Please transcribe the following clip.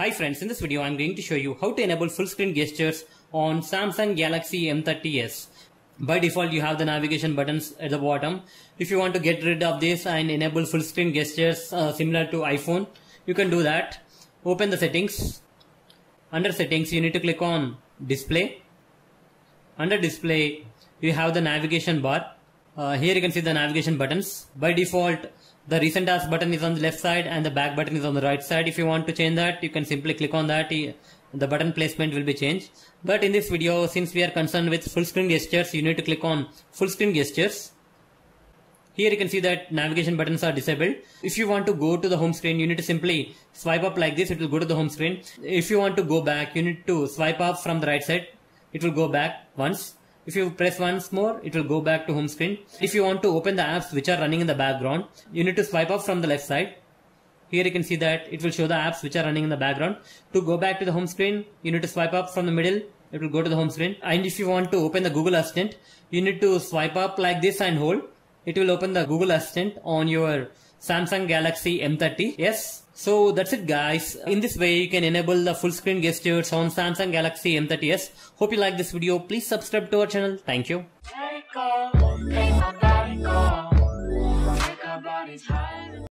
Hi friends, in this video I am going to show you how to enable full screen gestures on Samsung Galaxy M30s. By default you have the navigation buttons at the bottom. If you want to get rid of this and enable full screen gestures similar to iPhone, you can do that. Open the settings. Under settings you need to click on display. Under display you have the navigation bar. Here you can see the navigation buttons. By default the recent task button is on the left side and the back button is on the right side. If you want to change that, you can simply click on that. The button placement will be changed. But in this video, since we are concerned with full screen gestures, you need to click on full screen gestures. Here you can see that navigation buttons are disabled. If you want to go to the home screen, you need to simply swipe up like this. It will go to the home screen. If you want to go back, you need to swipe up from the right side. It will go back once. If you press once more, it will go back to home screen. If you want to open the apps which are running in the background, you need to swipe up from the left side. Here you can see that it will show the apps which are running in the background. To go back to the home screen, you need to swipe up from the middle. It will go to the home screen. And if you want to open the Google Assistant, you need to swipe up like this and hold. It will open the Google Assistant on your Samsung Galaxy M30s. Yes. So that's it guys. In this way you can enable the full screen gestures on Samsung Galaxy M30s. Hope you like this video. Please subscribe to our channel. Thank you.